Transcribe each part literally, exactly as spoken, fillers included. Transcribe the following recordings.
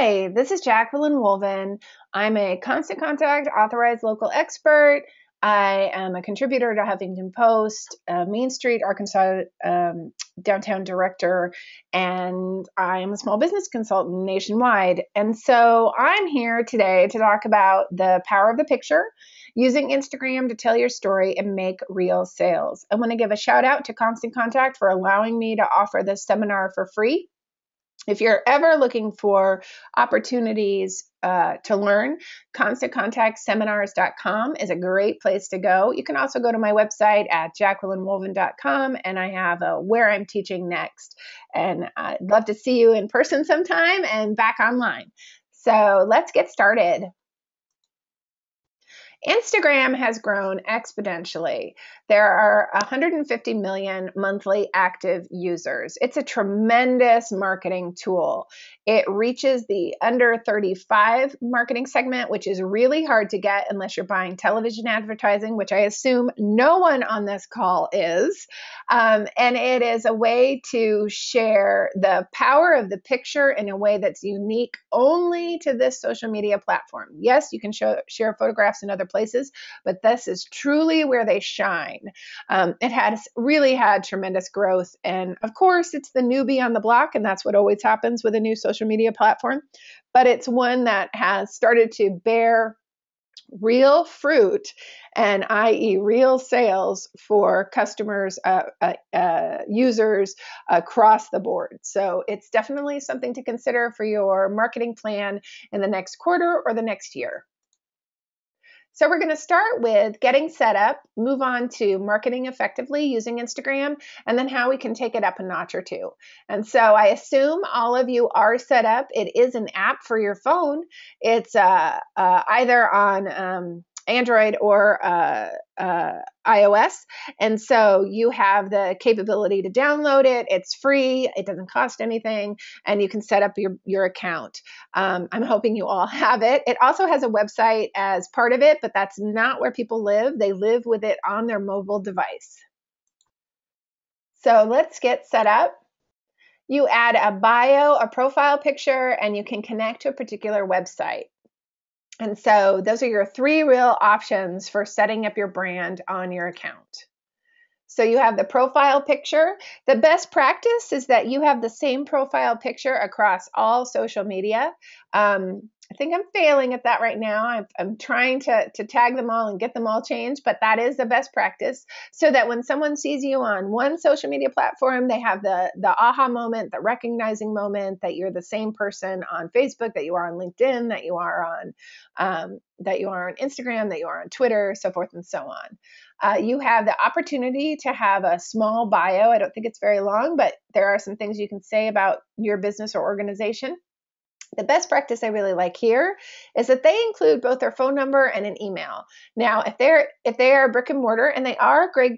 Hi, this is Jacqueline Wolven. I'm a Constant Contact authorized local expert. I am a contributor to Huffington Post, a Main Street, Arkansas um, downtown director, and I am a small business consultant nationwide. And so I'm here today to talk about the power of the picture, using Instagram to tell your story and make real sales. I want to give a shout out to Constant Contact for allowing me to offer this seminar for free. If you're ever looking for opportunities uh, to learn, Constant Contact Seminars dot com is a great place to go. You can also go to my website at Jacqueline Wolven dot com, and I have a Where I'm Teaching Next. And I'd love to see you in person sometime and back online. So let's get started. Instagram has grown exponentially. There are one hundred fifty million monthly active users. It's a tremendous marketing tool. It reaches the under thirty-five marketing segment, which is really hard to get unless you're buying television advertising, which I assume no one on this call is. Um, and it is a way to share the power of the picture in a way that's unique only to this social media platform. Yes, you can show, share photographs in other places, but this is truly where they shine. Um, it has really had tremendous growth. And of course, it's the newbie on the block, and that's what always happens with a new social media platform. But it's one that has started to bear real fruit, and that is real sales for customers, uh, uh, uh, users across the board. So it's definitely something to consider for your marketing plan in the next quarter or the next year. So we're going to start with getting set up, move on to marketing effectively using Instagram, and then how we can take it up a notch or two. And so I assume all of you are set up. It is an app for your phone. It's uh, uh, either on um, Android or uh, uh, iOS. And so you have the capability to download it. It's free. It doesn't cost anything. And you can set up your, your account. Um, I'm hoping you all have it. It also has a website as part of it, but that's not where people live. They live with it on their mobile device. So let's get set up. You add a bio, a profile picture, and you can connect to a particular website. And so those are your three real options for setting up your brand on your account. So you have the profile picture. The best practice is that you have the same profile picture across all social media. Um, I think I'm failing at that right now. I'm, I'm trying to, to tag them all and get them all changed, but that is the best practice so that when someone sees you on one social media platform, they have the, the aha moment, the recognizing moment that you're the same person on Facebook, that you are on LinkedIn, that you are on, um, that you are on Instagram, that you are on Twitter, so forth and so on. Uh, you have the opportunity to have a small bio. I don't think it's very long, but there are some things you can say about your business or organization. The best practice I really like here is that they include both their phone number and an email. Now, if they're if they are brick and mortar, and they are, Greg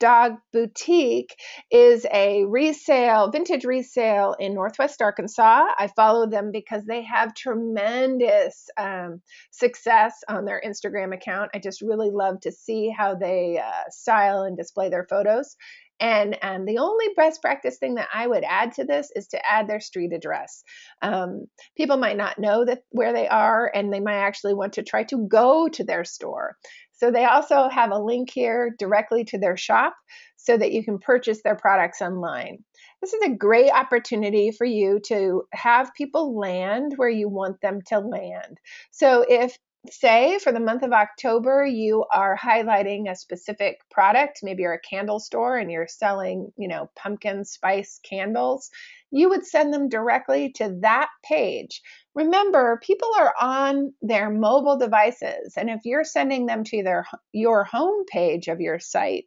Dog Boutique is a resale, vintage resale in Northwest Arkansas. I follow them because they have tremendous um, success on their Instagram account. I just really love to see how they uh, style and display their photos. And um, the only best practice thing that I would add to this is to add their street address. Um, people might not know that where they are, and they might actually want to try to go to their store. So they also have a link here directly to their shop so that you can purchase their products online. This is a great opportunity for you to have people land where you want them to land. So if Say for the month of October, you are highlighting a specific product. Maybe you're a candle store and you're selling, you know, pumpkin spice candles. You would send them directly to that page. Remember, people are on their mobile devices, and if you're sending them to their your home page of your site,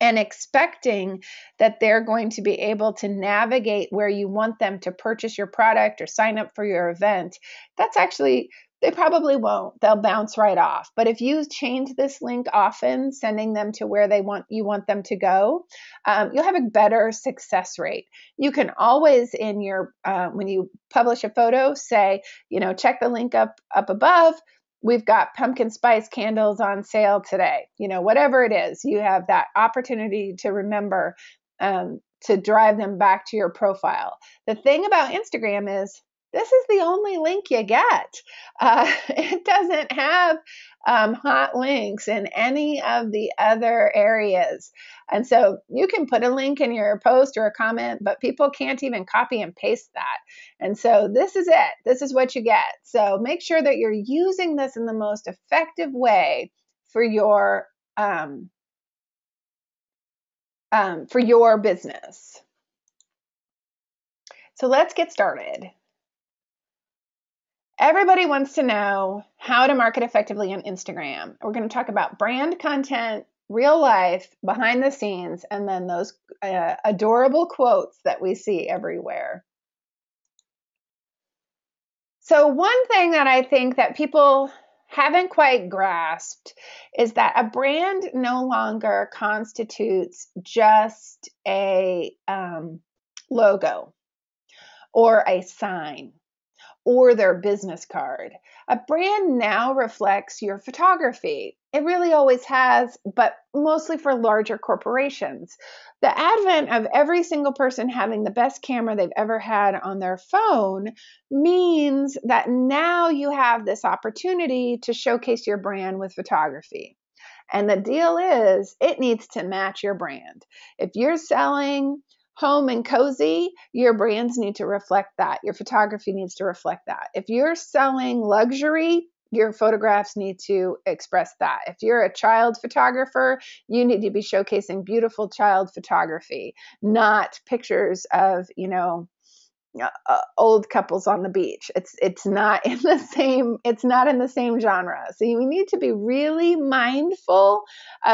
and expecting that they're going to be able to navigate where you want them to purchase your product or sign up for your event, that's actually they probably won't. They'll bounce right off. But if you change this link often, sending them to where they want you want them to go, um, you'll have a better success rate. You can always, in your uh, when you publish a photo, say, you know, check the link up up above. We've got pumpkin spice candles on sale today. You know, whatever it is, you have that opportunity to remember um, to drive them back to your profile. The thing about Instagram is, this is the only link you get. Uh, it doesn't have um, hot links in any of the other areas. And so you can put a link in your post or a comment, but people can't even copy and paste that. And so this is it. This is what you get. So make sure that you're using this in the most effective way for your um, um, for your business. So let's get started. Everybody wants to know how to market effectively on Instagram. We're going to talk about brand content, real life, behind the scenes, and then those uh, adorable quotes that we see everywhere. So one thing that I think that people haven't quite grasped is that a brand no longer constitutes just a um, logo or a sign or their business card. A brand now reflects your photography. It really always has, but mostly for larger corporations. The advent of every single person having the best camera they've ever had on their phone means that now you have this opportunity to showcase your brand with photography. And the deal is, it needs to match your brand. If you're selling home and cozy, your brands need to reflect that. Your photography needs to reflect that. If you're selling luxury, your photographs need to express that. If you're a child photographer, you need to be showcasing beautiful child photography, not pictures of, you know, Uh, old couples on the beach. It's it's not in the same it's not in the same genre. So you need to be really mindful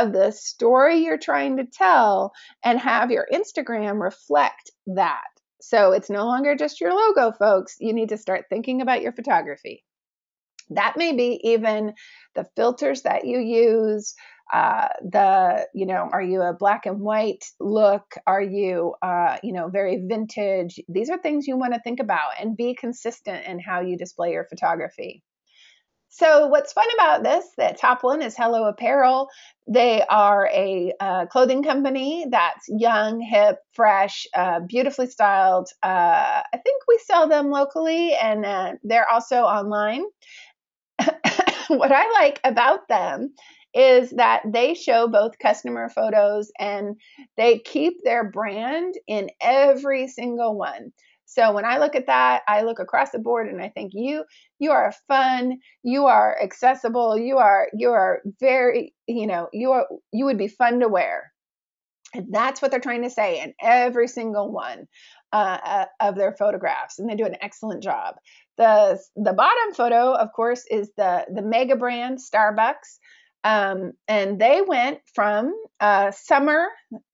of the story you're trying to tell and have your Instagram reflect that. So it's no longer just your logo, folks. You need to start thinking about your photography. That may be even the filters that you use. Uh, the, you know, are you a black and white look? Are you, uh, you know, very vintage? These are things you want to think about and be consistent in how you display your photography. So what's fun about this, the top one is Hello Apparel. They are a uh, clothing company that's young, hip, fresh, uh, beautifully styled. Uh, I think we sell them locally and uh, they're also online. What I like about them is that they show both customer photos and they keep their brand in every single one. So when I look at that, I look across the board and I think you, you are fun, you are accessible, you are, you are very, you know, you are, you would be fun to wear. And that's what they're trying to say in every single one uh, of their photographs. And they do an excellent job. The, the bottom photo, of course, is the, the mega brand Starbucks. Um, and they went from uh, summer,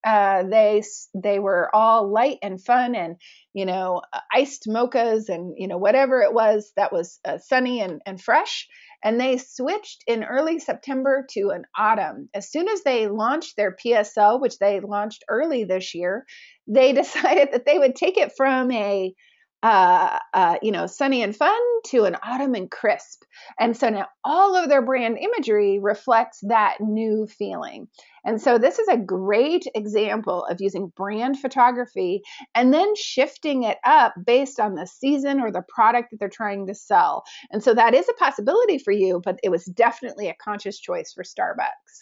uh, they they were all light and fun and, you know, iced mochas and, you know, whatever it was that was uh, sunny and, and fresh. And they switched in early September to an autumn. As soon as they launched their P S L, which they launched early this year, they decided that they would take it from a Uh, uh, you know, sunny and fun to an autumn and crisp. And so now all of their brand imagery reflects that new feeling. And so this is a great example of using brand photography and then shifting it up based on the season or the product that they're trying to sell. And so that is a possibility for you, but it was definitely a conscious choice for Starbucks.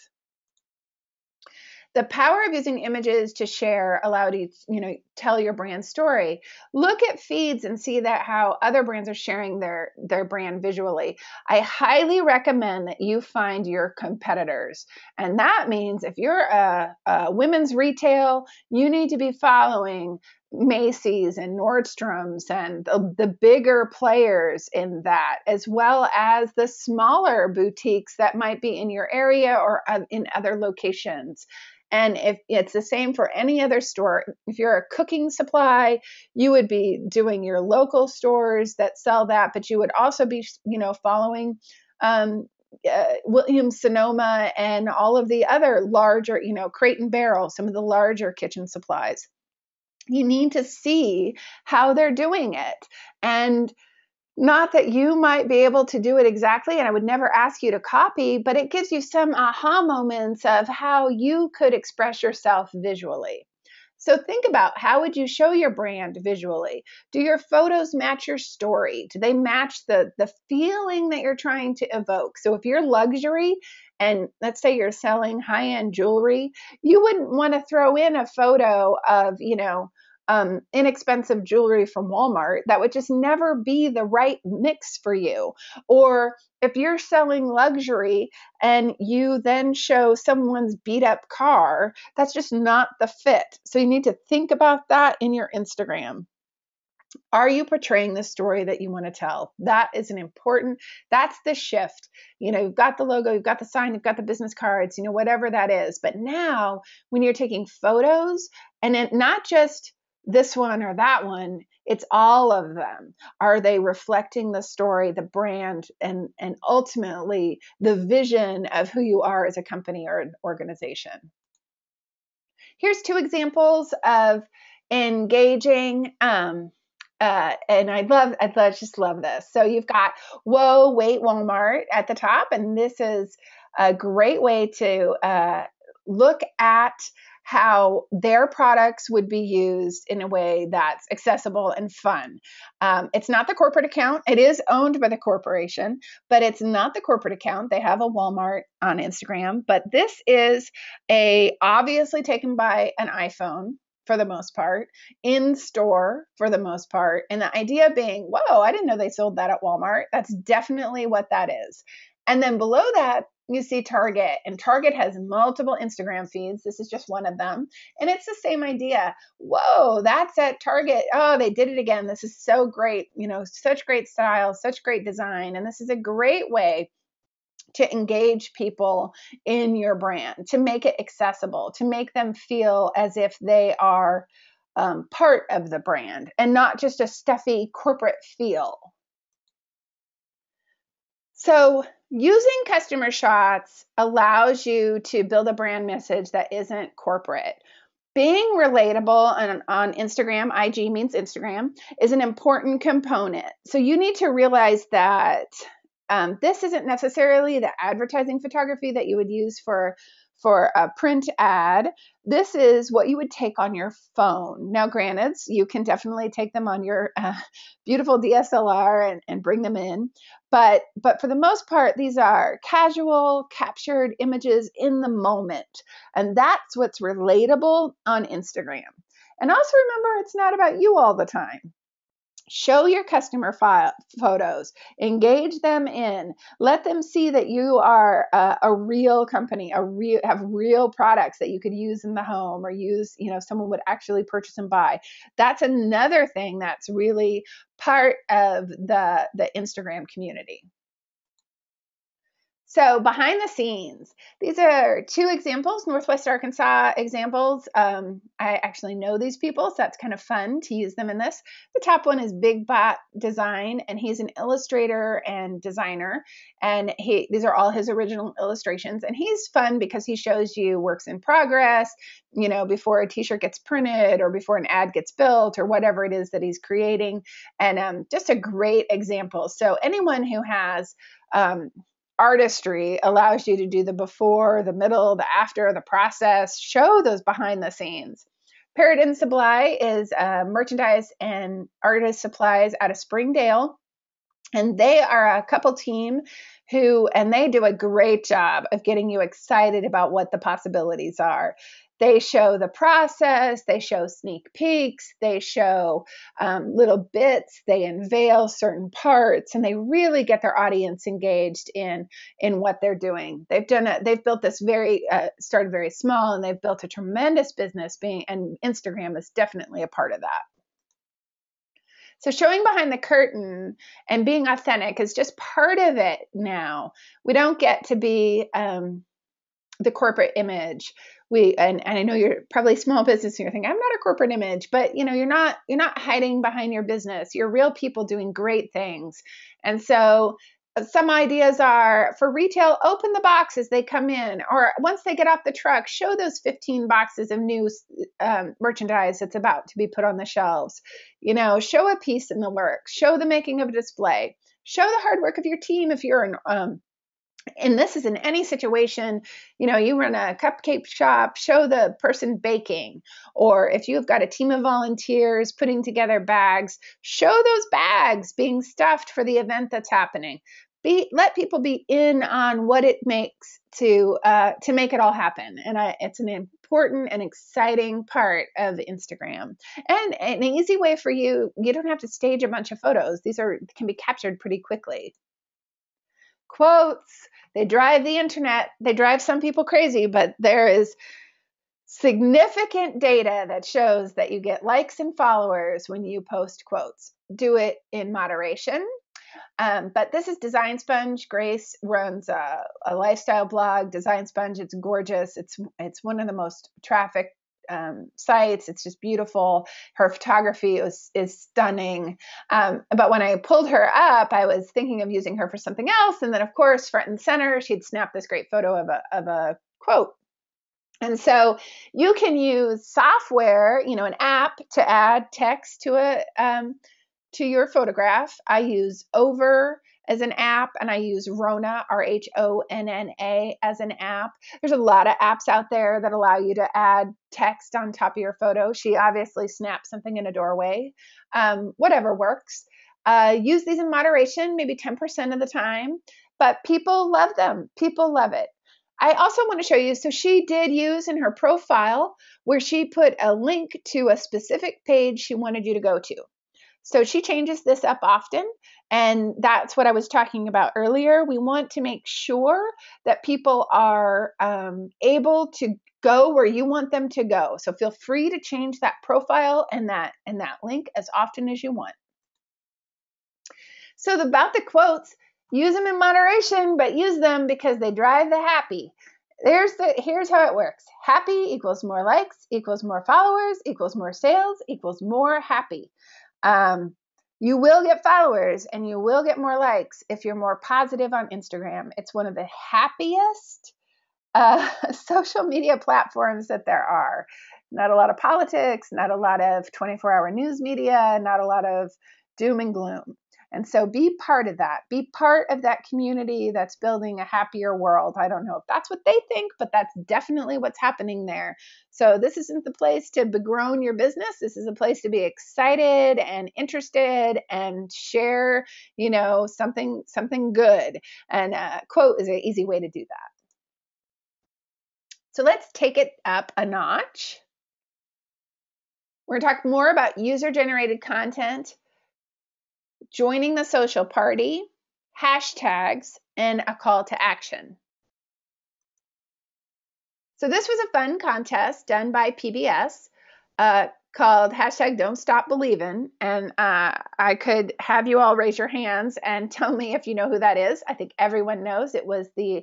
The power of using images to share allowed you, you know, tell your brand story. Look at feeds and see that how other brands are sharing their, their brand visually. I highly recommend that you find your competitors. And that means if you're a, a women's retail, you need to be following Macy's and Nordstrom's and the, the bigger players in that, as well as the smaller boutiques that might be in your area or in other locations. And if it's the same for any other store, if you're a cooking supply, you would be doing your local stores that sell that, but you would also be, you know, following um, uh, Williams-Sonoma and all of the other larger, you know, Crate and Barrel, some of the larger kitchen supplies. You need to see how they're doing it. And not that you might be able to do it exactly, and I would never ask you to copy, but it gives you some aha moments of how you could express yourself visually. So think about, how would you show your brand visually? Do your photos match your story? Do they match the, the feeling that you're trying to evoke? So if you're luxury, and let's say you're selling high-end jewelry, you wouldn't want to throw in a photo of, you know, um, inexpensive jewelry from Walmart. That would just never be the right mix for you. Or if you're selling luxury and you then show someone's beat up car, that's just not the fit. So you need to think about that in your Instagram. Are you portraying the story that you want to tell? That is an important, that's the shift. You know, you've got the logo, you've got the sign, you've got the business cards, you know, whatever that is. But now when you're taking photos, and then not just this one or that one, it's all of them. Are they reflecting the story, the brand, and, and ultimately the vision of who you are as a company or an organization? Here's two examples of engaging, um, Uh, and I love, I love, just love this. So you've got, whoa, wait, Walmart at the top. And this is a great way to uh, look at how their products would be used in a way that's accessible and fun. Um, it's not the corporate account. It is owned by the corporation, but it's not the corporate account. They have a Walmart on Instagram, but this is a obviously taken by an iPhone, for the most part, in store for the most part. And the idea being, whoa, I didn't know they sold that at Walmart. That's definitely what that is. And then below that, you see Target, and Target has multiple Instagram feeds. This is just one of them. And it's the same idea. Whoa, that's at Target. Oh, they did it again. This is so great. You know, such great style, such great design. And this is a great way to engage people in your brand, to make it accessible, to make them feel as if they are um, part of the brand and not just a stuffy corporate feel. So using customer shots allows you to build a brand message that isn't corporate. Being relatable on, on Instagram, I G means Instagram, is an important component. So you need to realize that Um, this isn't necessarily the advertising photography that you would use for, for a print ad. This is what you would take on your phone. Now, granted, you can definitely take them on your uh, beautiful D S L R and, and bring them in. But, but for the most part, these are casual, captured images in the moment. And that's what's relatable on Instagram. And also remember, it's not about you all the time. Show your customer file, photos, engage them in, let them see that you are a, a real company, a real, have real products that you could use in the home or use, you know, someone would actually purchase and buy. That's another thing that's really part of the, the Instagram community. So behind the scenes, these are two examples, Northwest Arkansas examples. Um, I actually know these people, so that's kind of fun to use them in this. The top one is Big Bot Design, and he's an illustrator and designer. And he, these are all his original illustrations. And he's fun because he shows you works in progress, you know, before a t-shirt gets printed or before an ad gets built or whatever it is that he's creating. And um, just a great example. So anyone who has... Um, Artistry allows you to do the before, the middle, the after, the process, show those behind the scenes. Paradin Supply is uh, merchandise and artist supplies out of Springdale. And they are a couple team who, and they do a great job of getting you excited about what the possibilities are. They show the process, they show sneak peeks, they show um, little bits, they unveil certain parts, and they really get their audience engaged in, in what they're doing. They've done a, they've built this very, uh, started very small, and they've built a tremendous business being, and Instagram is definitely a part of that. So showing behind the curtain and being authentic is just part of it now. We don't get to be um, the corporate image. We, and, and I know you're probably small business and you're thinking, I'm not a corporate image, but you know, you're not, you're not hiding behind your business. You're real people doing great things. And so some ideas are for retail, open the box as they come in, or once they get off the truck, show those fifteen boxes of new um, merchandise that's about to be put on the shelves. You know, show a piece in the lurk, show the making of a display, show the hard work of your team if you're an, um, And this is in any situation, you know, you run a cupcake shop, show the person baking, or if you've got a team of volunteers putting together bags, show those bags being stuffed for the event that's happening. Be, let people be in on what it makes to uh, to make it all happen. And I, it's an important and exciting part of Instagram. And, and an easy way for you, you don't have to stage a bunch of photos. These are can be captured pretty quickly. Quotes, they drive the internet, they drive some people crazy, but there is significant data that shows that you get likes and followers when you post quotes. Do it in moderation. Um, but this is Design Sponge. Grace runs a, a lifestyle blog, Design Sponge. It's gorgeous. It's it's one of the most trafficked um, sites. It's just beautiful. Her photography is, is stunning. Um, but when I pulled her up, I was thinking of using her for something else. And then, of course, front and center, she'd snapped this great photo of a of a quote. And so you can use software, you know, an app to add text to a um, to your photograph. I use Over as an app, and I use Rona, R H O N N A, as an app. There's a lot of apps out there that allow you to add text on top of your photo. She obviously snapped something in a doorway. Um, whatever works. Uh, use these in moderation, maybe ten percent of the time, but people love them. People love it. I also want to show you, so she did use in her profile where she put a link to a specific page she wanted you to go to. So she changes this up often, and that's what I was talking about earlier. We want to make sure that people are um, able to go where you want them to go. So feel free to change that profile and that and that link as often as you want. So about the quotes, use them in moderation, but use them because they drive the happy. There's the, here's how it works. Happy equals more likes, equals more followers, equals more sales, equals more happy. Um, you will get followers and you will get more likes if you're more positive on Instagram. It's one of the happiest uh, social media platforms that there are. Not a lot of politics, not a lot of twenty-four hour news media, not a lot of doom and gloom. And so be part of that. Be part of that community that's building a happier world. I don't know if that's what they think, but that's definitely what's happening there. So this isn't the place to begrudge your business. This is a place to be excited and interested and share, you know, something, something good. And a quote is an easy way to do that. So let's take it up a notch. We're going to talk more about user-generated content, joining the social party, hashtags, and a call to action. So this was a fun contest done by P B S uh, called hashtag Don't Stop Believin', and uh, I could have you all raise your hands and tell me if you know who that is. I think everyone knows. It was the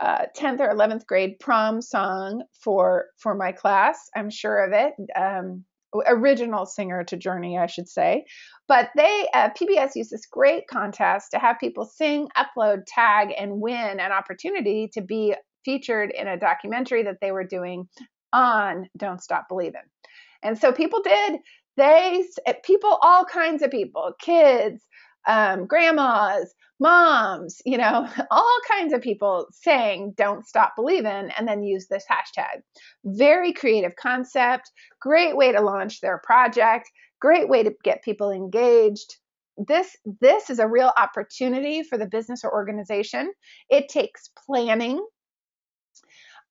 uh, tenth or eleventh grade prom song for, for my class. I'm sure of it. Um, original singer to Journey, I should say. But they, uh, P B S used this great contest to have people sing, upload, tag, and win an opportunity to be featured in a documentary that they were doing on Don't Stop Believin'. And so people did. They, people, all kinds of people, kids, um, grandmas, moms, you know, all kinds of people saying Don't Stop Believin', and then use this hashtag. Very creative concept, great way to launch their project, great way to get people engaged. This, this is a real opportunity for the business or organization. It takes planning.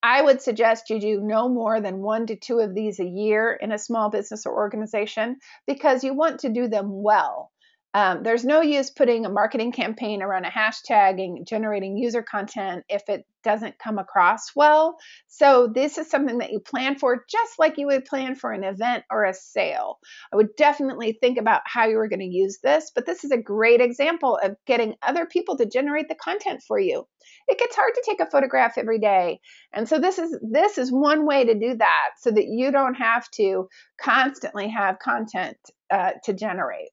I would suggest you do no more than one to two of these a year in a small business or organization because you want to do them well. Um, there's no use putting a marketing campaign around a hashtag and generating user content if it doesn't come across well. So this is something that you plan for just like you would plan for an event or a sale. I would definitely think about how you were going to use this, but this is a great example of getting other people to generate the content for you. It gets hard to take a photograph every day. And so this is, this is one way to do that so that you don't have to constantly have content uh, to generate.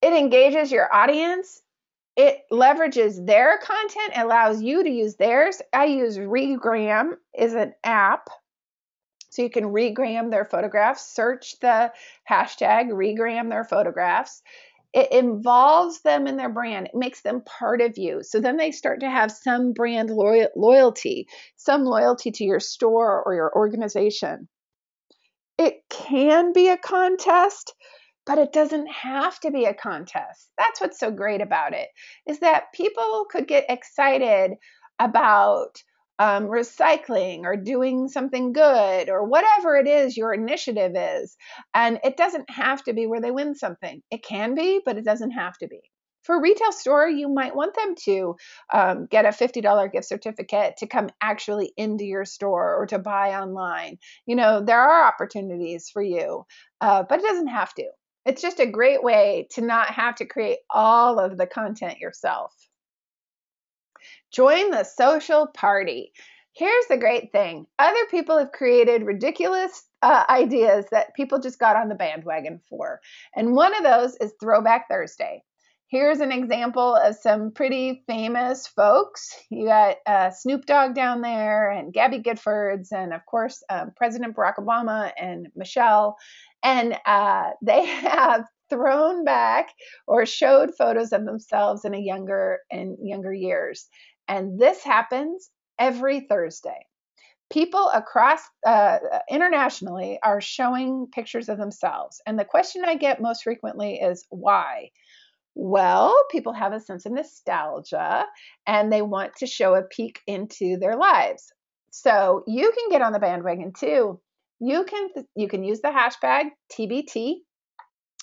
It engages your audience. It leverages their content, allows you to use theirs. I use Regram as an app. So you can regram their photographs, search the hashtag, regram their photographs. It involves them in their brand. It makes them part of you. So then they start to have some brand lo- loyalty, some loyalty to your store or your organization. It can be a contest, but it doesn't have to be a contest. That's what's so great about it, is that people could get excited about um, recycling or doing something good or whatever it is your initiative is. And it doesn't have to be where they win something. It can be, but it doesn't have to be. For a retail store, you might want them to um, get a fifty dollars gift certificate to come actually into your store or to buy online. You know, there are opportunities for you, uh, but it doesn't have to. It's just a great way to not have to create all of the content yourself. Join the social party. Here's the great thing. Other people have created ridiculous uh, ideas that people just got on the bandwagon for. And one of those is Throwback Thursday. Here's an example of some pretty famous folks. You got uh, Snoop Dogg down there and Gabby Giffords and, of course, um, President Barack Obama and Michelle. And uh, they have thrown back or showed photos of themselves in a younger in younger years. And this happens every Thursday. People across uh, internationally are showing pictures of themselves. And the question I get most frequently is, why? Well, people have a sense of nostalgia and they want to show a peek into their lives. So you can get on the bandwagon too. You can you can use the hashtag T B T,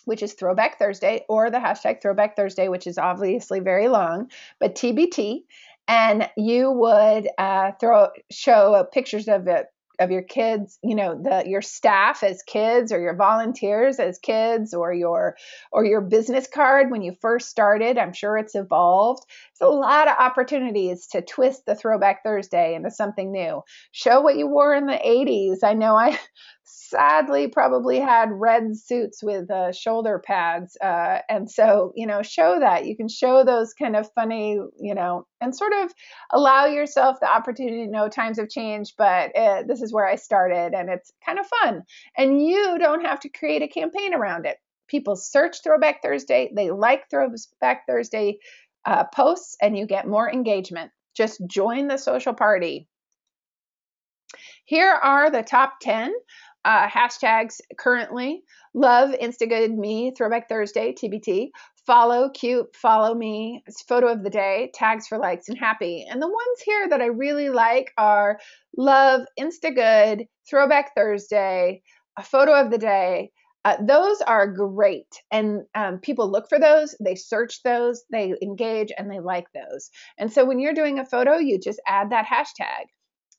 which is Throwback Thursday, or the hashtag Throwback Thursday, which is obviously very long, but T B T. And you would uh, throw show uh, pictures of it. of your kids, you know, the, your staff as kids, or your volunteers as kids, or your, or your business card when you first started. I'm sure it's evolved. There's a lot of opportunities to twist the Throwback Thursday into something new. Show what you wore in the eighties. I know I sadly probably had red suits with uh, shoulder pads. Uh, and so, you know, show that. You can show those kind of funny, you know, and sort of allow yourself the opportunity to know times have changed, but uh, this is where I started, and it's kind of fun. And you don't have to create a campaign around it. People search Throwback Thursday. They like Throwback Thursday uh, posts, and you get more engagement. Just join the social party. Here are the top ten uh, hashtags currently. Love, Instagood Me, Throwback Thursday, T B T. Follow, cute, follow me, photo of the day, tags for likes, and happy. And the ones here that I really like are love, Instagood, Throwback Thursday, a photo of the day. Uh, those are great. And um, people look for those, they search those, they engage, and they like those. And so when you're doing a photo, you just add that hashtag.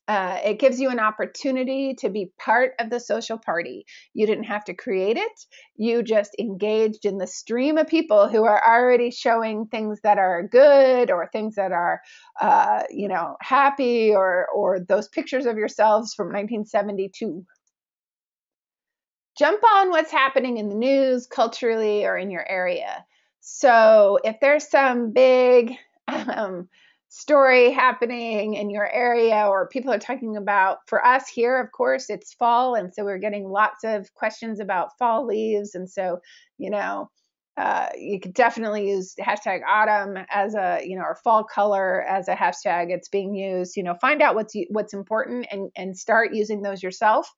Uh, it gives you an opportunity to be part of the social party. You didn't have to create it. You just engaged in the stream of people who are already showing things that are good or things that are, uh, you know, happy or, or those pictures of yourselves from nineteen seventy-two. Jump on what's happening in the news, culturally, or in your area. So if there's some big... Um, story happening in your area, or people are talking about, for us here, of course, it's fall. And so we're getting lots of questions about fall leaves. And so, you know, uh, you could definitely use hashtag autumn as a, you know, or fall color as a hashtag. It's being used, you know, find out what's, what's important and, and start using those yourself.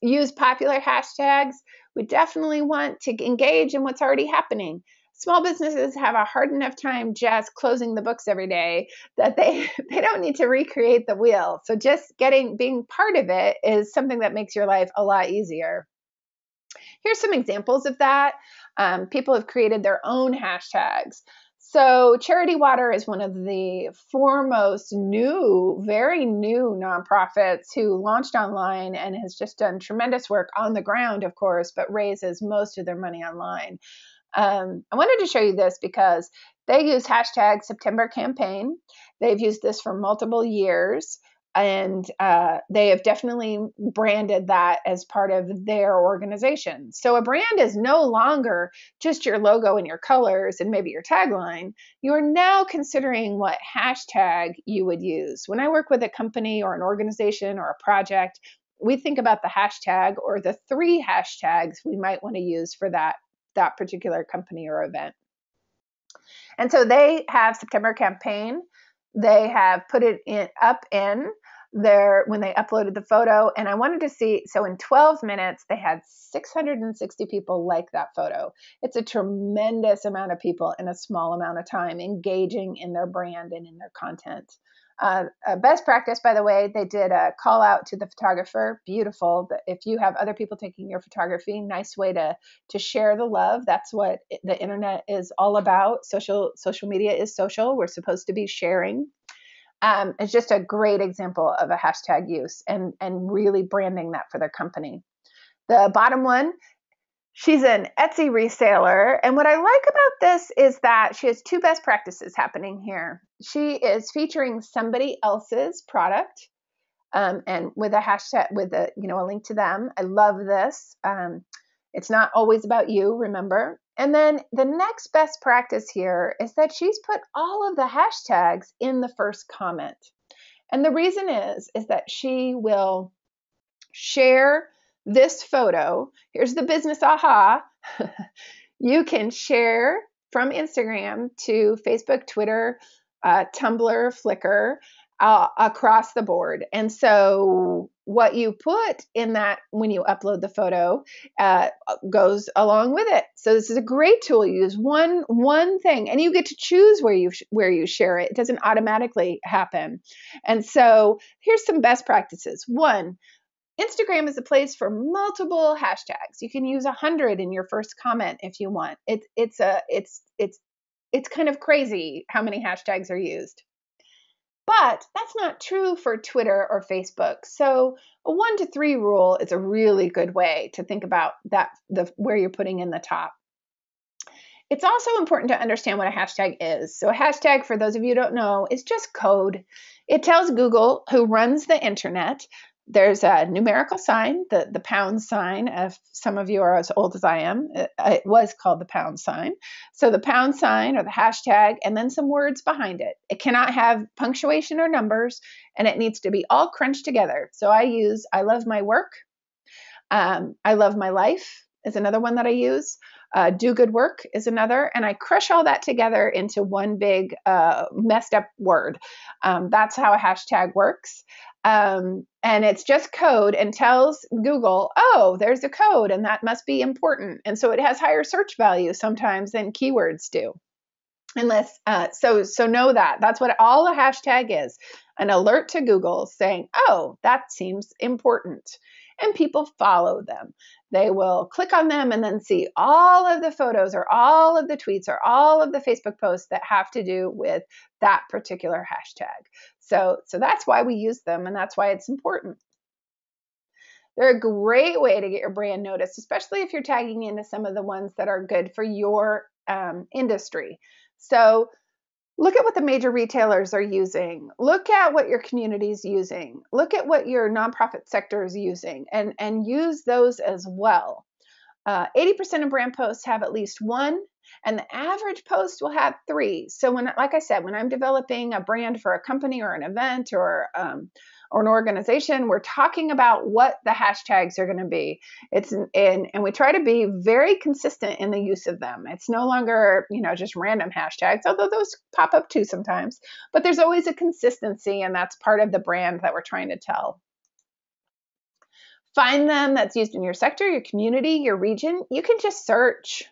Use popular hashtags. We definitely want to engage in what's already happening. Small businesses have a hard enough time just closing the books every day that they, they don't need to recreate the wheel. So just getting, being part of it is something that makes your life a lot easier. Here's some examples of that. Um, people have created their own hashtags. So Charity Water is one of the foremost new, very new nonprofits who launched online and has just done tremendous work on the ground, of course, but raises most of their money online. Um, I wanted to show you this because they use hashtag September campaign. They've used this for multiple years, and uh, they have definitely branded that as part of their organization. So a brand is no longer just your logo and your colors and maybe your tagline. You are now considering what hashtag you would use. When I work with a company or an organization or a project, we think about the hashtag or the three hashtags we might want to use for that that particular company or event. And so they have September campaign. They have put it in, up in their, when they uploaded the photo. And I wanted to see, so in twelve minutes, they had six hundred sixty people like that photo. It's a tremendous amount of people in a small amount of time engaging in their brand and in their content. Uh, uh, best practice, by the way, they did a call out to the photographer. Beautiful. If you have other people taking your photography, nice way to to share the love. That's what the internet is all about. Social social media is social. We're supposed to be sharing. Um, it's just a great example of a hashtag use and and really branding that for their company. The bottom one. She's an Etsy reseller, and what I like about this is that she has two best practices happening here. She is featuring somebody else's product, um, and with a hashtag, with a you know a link to them. I love this. Um, it's not always about you, remember. And then the next best practice here is that she's put all of the hashtags in the first comment, and the reason is is that she will share this photo. Here's the business aha. You can share from Instagram to Facebook, Twitter, uh, Tumblr, Flickr, uh, across the board. And so what you put in that when you upload the photo uh, goes along with it. So this is a great tool. You use one one thing, and you get to choose where you sh- where you share it. It doesn't automatically happen. And so here's some best practices. One, Instagram is a place for multiple hashtags. You can use a hundred in your first comment if you want. It's it's a it's it's it's kind of crazy how many hashtags are used. But that's not true for Twitter or Facebook. So a one to three rule is a really good way to think about that, the where you're putting in the top. It's also important to understand what a hashtag is. So a hashtag, for those of you who don't know, is just code. It tells Google, who runs the internet. There's a numerical sign, the, the pound sign. If some of you are as old as I am, it, it was called the pound sign. So the pound sign or the hashtag, and then some words behind it. It cannot have punctuation or numbers, and it needs to be all crunched together. So I use, I love my work. Um, I love my life is another one that I use. Uh, do good work is another. And I crush all that together into one big uh, messed up word. Um, that's how a hashtag works. Um, and it's just code and tells Google, oh, there's a code and that must be important. And so it has higher search value sometimes than keywords do. Unless, uh, so, so know that that's what all a hashtag is, an alert to Google saying, oh, that seems important. And people follow them. They will click on them and then see all of the photos or all of the tweets or all of the Facebook posts that have to do with that particular hashtag. So, so that's why we use them, and that's why it's important. They're a great way to get your brand noticed, especially if you're tagging into some of the ones that are good for your um, industry. So look at what the major retailers are using. Look at what your community is using. Look at what your nonprofit sector is using, and, and use those as well. Uh, eighty percent of brand posts have at least one, and the average post will have three. So when, like I said, when I'm developing a brand for a company or an event or um, or an organization, we're talking about what the hashtags are going to be. It's and and we try to be very consistent in the use of them. It's no longer, you know, just random hashtags, although those pop up too sometimes. But there's always a consistency, and that's part of the brand that we're trying to tell. Find them. That's used in your sector, your community, your region. You can just search.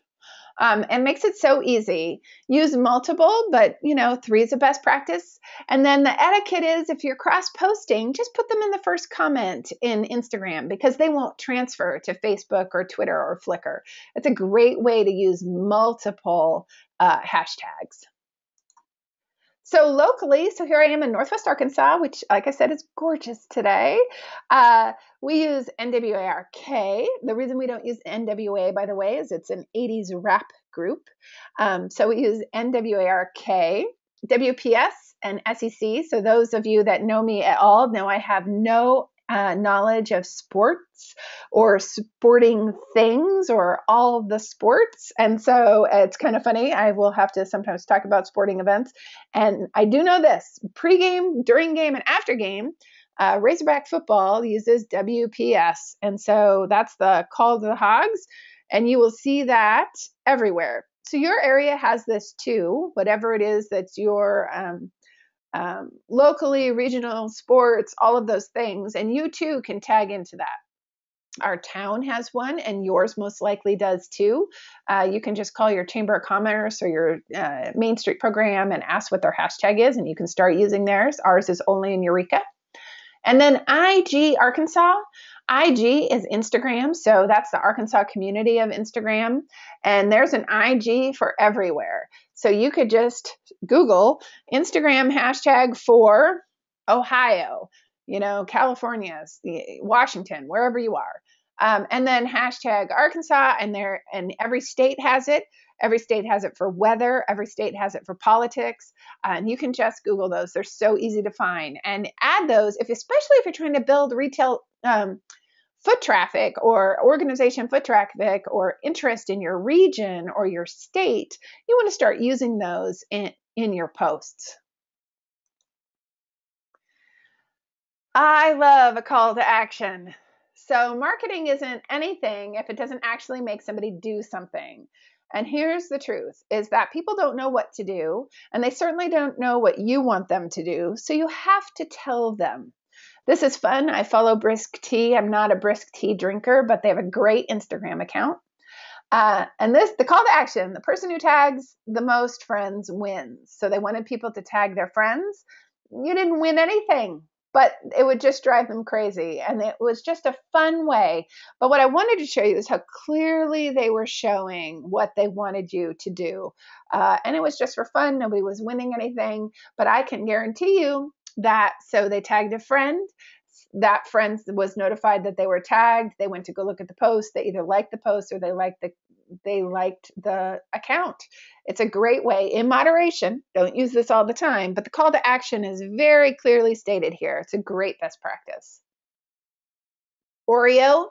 Um, and makes it so easy. Use multiple, but you know, three is a best practice. And then the etiquette is if you're cross-posting, just put them in the first comment in Instagram because they won't transfer to Facebook or Twitter or Flickr. It's a great way to use multiple uh, hashtags. So locally, so here I am in Northwest Arkansas, which, like I said, is gorgeous today. Uh, we use N WARK. The reason we don't use N W A, by the way, is it's an eighties rap group. Um, so we use N WARK, W P S, and S E C. So those of you that know me at all know I have no uh, knowledge of sports or sporting things or all the sports. And so it's kind of funny. I will have to sometimes talk about sporting events. And I do know this, pregame, during game, and after game, uh, Razorback football uses W P S. And so that's the call to the hogs. and you will see that everywhere. So your area has this too, whatever it is that's your um, um, locally, regional, sports, all of those things. And you too can tag into that. Our town has one, and yours most likely does too. Uh, you can just call your Chamber of Commerce or your uh, Main Street program and ask what their hashtag is, and you can start using theirs. Ours is only in Eureka. And then I G Arkansas. I G is Instagram, so that's the Arkansas community of Instagram, and there's an I G for everywhere. So you could just Google Instagram hashtag for Ohio, you know, California, Washington, wherever you are, um, and then hashtag Arkansas, and there, and every state has it. Every state has it for weather. Every state has it for politics. Uh, and you can just Google those. They're so easy to find. And add those, if especially if you're trying to build retail um, foot traffic or organization foot traffic or interest in your region or your state, you want to start using those in, in your posts. I love a call to action. So marketing isn't anything if it doesn't actually make somebody do something. And here's the truth, is that people don't know what to do, and they certainly don't know what you want them to do, so you have to tell them. This is fun. I follow Brisk Tea. I'm not a Brisk Tea drinker, but they have a great Instagram account. Uh, and this, the call to action, the person who tags the most friends wins. So they wanted people to tag their friends. You didn't win anything, but it would just drive them crazy. And it was just a fun way. But what I wanted to show you is how clearly they were showing what they wanted you to do. Uh, and it was just for fun. Nobody was winning anything. But I can guarantee you that, so they tagged a friend. That friend was notified that they were tagged. They went to go look at the post. They either liked the post or they liked the they liked the account. It's a great way, in moderation. Don't use this all the time, but the call to action is very clearly stated here. It's a great best practice. Oreo,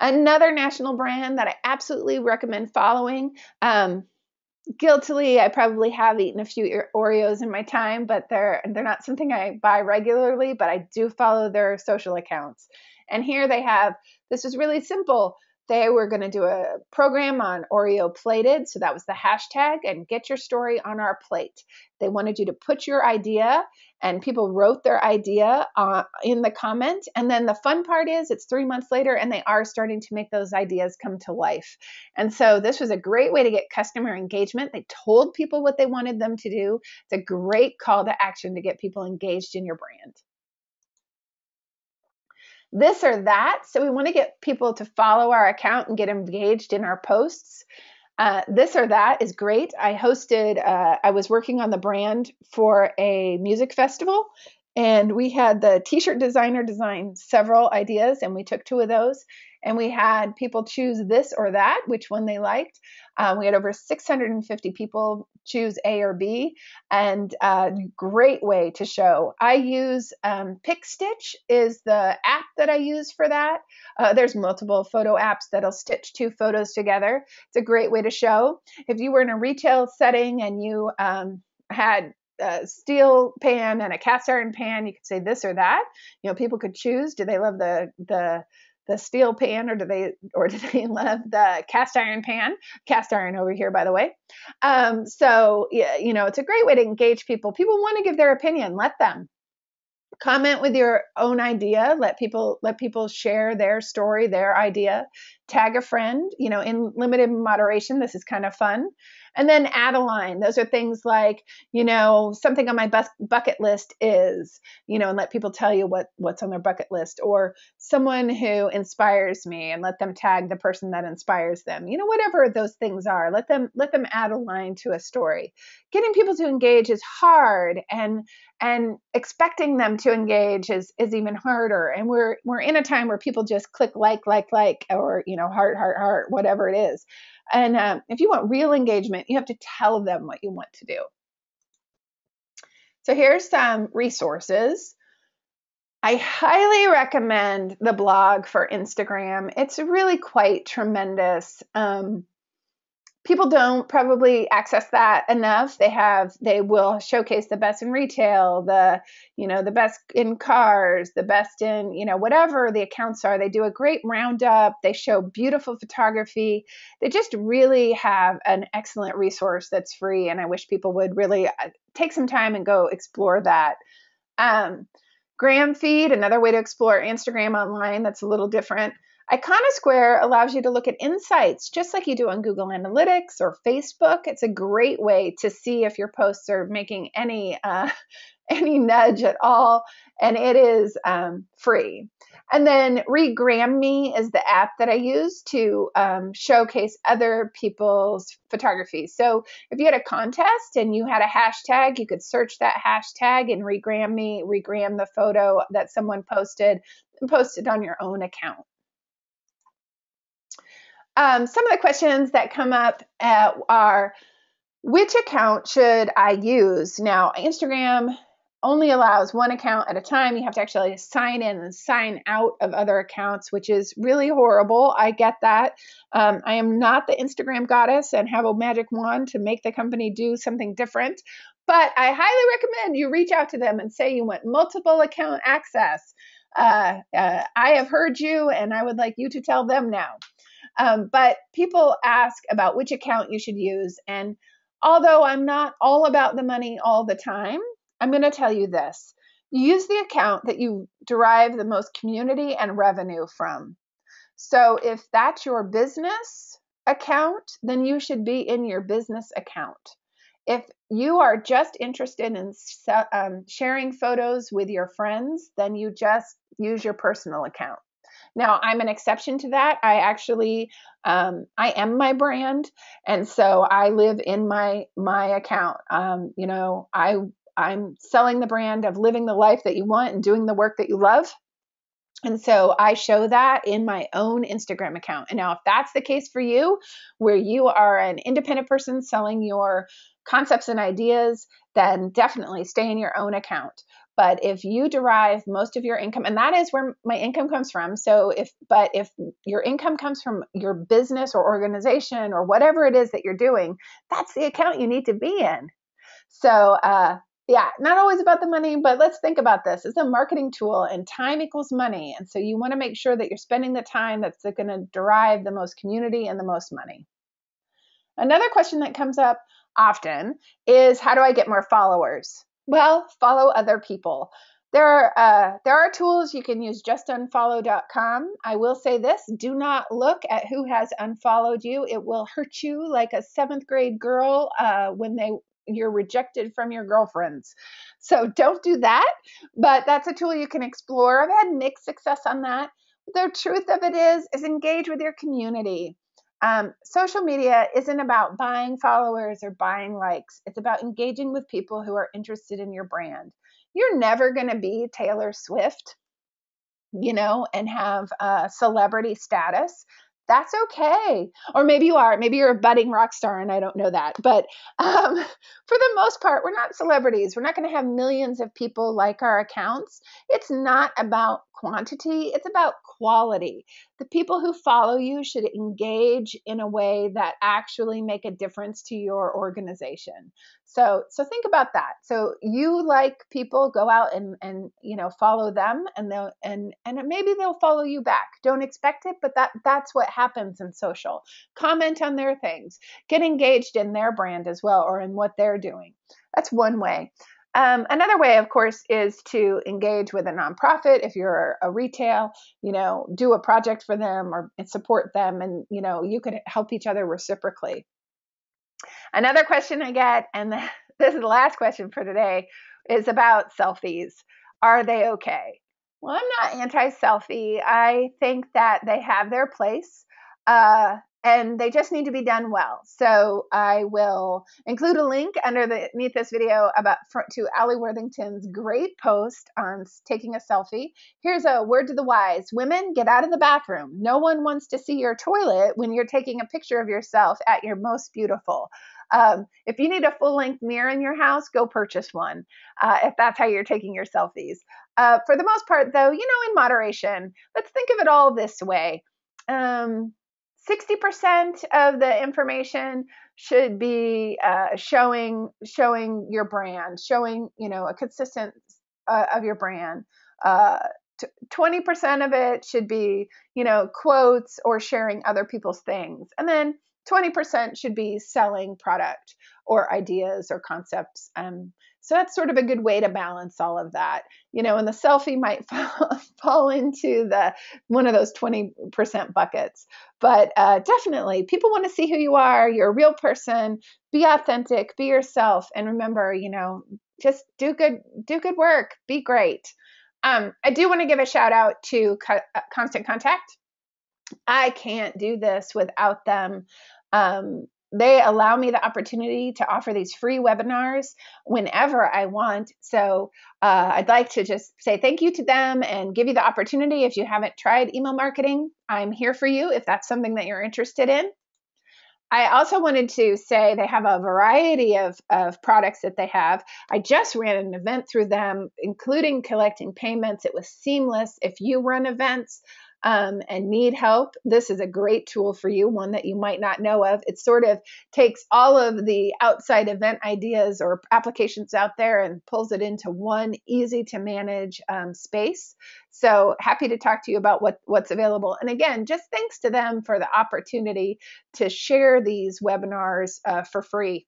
another national brand that I absolutely recommend following. Um, guiltily, I probably have eaten a few Oreos in my time, but they're they're not something I buy regularly, but I do follow their social accounts. And here they have, this is really simple. They were going to do a program on Oreo plated. So that was the hashtag, and get your story on our plate. They wanted you to put your idea, and people wrote their idea uh, in the comment. And then the fun part is it's three months later and they are starting to make those ideas come to life. And so this was a great way to get customer engagement. They told people what they wanted them to do. It's a great call to action to get people engaged in your brand. This or that. So we want to get people to follow our account and get engaged in our posts. Uh, this or that is great. I hosted, uh, I was working on the brand for a music festival, and we had the t-shirt designer design several ideas, and we took two of those, and we had people choose this or that, which one they liked. Um, we had over six hundred fifty people choose A or B, and a uh, great way to show. I use um, PicStitch is the app that I use for that. Uh, there's multiple photo apps that'll stitch two photos together. It's a great way to show. If you were in a retail setting and you um, had a steel pan and a cast iron pan, you could say this or that. You know, people could choose. Do they love the the the steel pan, or do they, or do they love the cast iron pan? Cast iron over here, by the way. Um, so, yeah, you know, it's a great way to engage people. People want to give their opinion. Let them comment with your own idea. Let people, let people share their story, their idea. Tag a friend, you know, in limited moderation. This is kind of fun. And then add a line. Those are things like, you know, something on my bus bucket list is, you know, and let people tell you what, what's on their bucket list, or someone who inspires me, and let them tag the person that inspires them. You know, whatever those things are, let them, let them add a line to a story. Getting people to engage is hard, and, and expecting them to engage is, is even harder. And we're, we're in a time where people just click like, like, like, or, you know, heart, heart, heart, whatever it is. And um, if you want real engagement, you have to tell them what you want to do. So here's some resources. I highly recommend the blog for Instagram. It's really quite tremendous. Um, people don't probably access that enough. They have, they will showcase the best in retail, the, you know, the best in cars, the best in, you know, whatever the accounts are. They do a great roundup. They show beautiful photography. They just really have an excellent resource that's free. And I wish people would really take some time and go explore that. Um, Gram feed, another way to explore Instagram online. That's a little different. Icona Square allows you to look at insights, just like you do on Google Analytics or Facebook. It's a great way to see if your posts are making any uh, any nudge at all, and it is um, free. And then Regram Me is the app that I use to um, showcase other people's photography. So if you had a contest and you had a hashtag, you could search that hashtag and Regram Me, regram the photo that someone posted, and post it on your own account. Um, some of the questions that come up uh, are, which account should I use? Now, Instagram only allows one account at a time. You have to actually sign in and sign out of other accounts, which is really horrible. I get that. Um, I am not the Instagram goddess and have a magic wand to make the company do something different. But I highly recommend you reach out to them and say you want multiple account access. Uh, uh, I have heard you, and I would like you to tell them now. Um, but people ask about which account you should use. And although I'm not all about the money all the time, I'm going to tell you this. Use the account that you derive the most community and revenue from. So if that's your business account, then you should be in your business account. If you are just interested in um, sharing photos with your friends, then you just use your personal account. Now, I'm an exception to that. I actually, um, I am my brand. And so I live in my, my account. Um, you know, I, I'm selling the brand of living the life that you want and doing the work that you love. And so I show that in my own Instagram account. And now if that's the case for you, where you are an independent person selling your concepts and ideas, then definitely stay in your own account. But if you derive most of your income, and that is where my income comes from. So if, but if your income comes from your business or organization or whatever it is that you're doing, that's the account you need to be in. So uh, yeah, not always about the money, but let's think about this. It's a marketing tool and time equals money. And so you want to make sure that you're spending the time that's going to derive the most community and the most money. Another question that comes up often is, how do I get more followers? Well, follow other people. There are, uh, there are tools you can use, just unfollow dot com. I will say this, do not look at who has unfollowed you. It will hurt you like a seventh grade girl uh, when they you're rejected from your girlfriends. So don't do that, but that's a tool you can explore. I've had mixed success on that. The truth of it is, is engage with your community. Um, social media isn't about buying followers or buying likes. It's about engaging with people who are interested in your brand. You're never going to be Taylor Swift, you know, and have uh, celebrity status. That's okay. Or maybe you are. Maybe you're a budding rock star, and I don't know that. But um, for the most part, we're not celebrities. We're not going to have millions of people like our accounts. It's not about quantity. It's about quality. The people who follow you should engage in a way that actually make a difference to your organization. So, so think about that. So you like people, go out and, and, you know, follow them, and they'll, and, and maybe they'll follow you back. Don't expect it, but that, that's what happens in social. Comment on their things, get engaged in their brand as well, or in what they're doing. That's one way. Um, another way, of course, is to engage with a nonprofit. If you're a retail, you know, do a project for them or support them, and, you know, you could help each other reciprocally. Another question I get, and this is the last question for today, is about selfies. Are they okay? Well, I'm not anti-selfie. I think that they have their place. Uh, And they just need to be done well. So I will include a link underneath this video about to Allie Worthington's great post on taking a selfie. Here's a word to the wise. Women, get out of the bathroom. No one wants to see your toilet when you're taking a picture of yourself at your most beautiful. Um, if you need a full-length mirror in your house, go purchase one, uh, if that's how you're taking your selfies. Uh, for the most part, though, you know, in moderation, let's think of it all this way. Um, sixty percent of the information should be uh, showing showing your brand, showing, you know, a consistent uh, of your brand. Uh, twenty percent of it should be, you know, quotes or sharing other people's things. And then twenty percent should be selling product or ideas or concepts. Um, so that's sort of a good way to balance all of that, you know, and the selfie might fall, fall into the one of those twenty percent buckets. But uh, definitely, people want to see who you are. You're a real person. Be authentic. Be yourself. And remember, you know, just do good, do good work. Be great. Um, I do want to give a shout out to Co- Constant Contact. I can't do this without them. Um, they allow me the opportunity to offer these free webinars whenever I want. So uh, I'd like to just say thank you to them and give you the opportunity. If you haven't tried email marketing, I'm here for you if that's something that you're interested in. I also wanted to say they have a variety of, of products that they have. I just ran an event through them, including collecting payments. It was seamless. If you run events um, and need help, this is a great tool for you, one that you might not know of. It sort of takes all of the outside event ideas or applications out there and pulls it into one easy to manage um, space. So happy to talk to you about what, what's available. And again, just thanks to them for the opportunity to share these webinars uh, for free.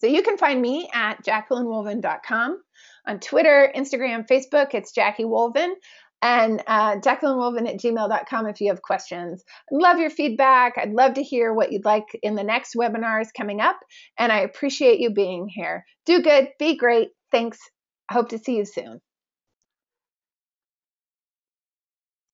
So you can find me at Jacqueline Wolven dot com. On Twitter, Instagram, Facebook, it's Jackie Wolven. And uh, JacquelineWolven at gmail dot com if you have questions. I'd love your feedback. I'd love to hear what you'd like in the next webinars coming up. And I appreciate you being here. Do good. Be great. Thanks. I hope to see you soon.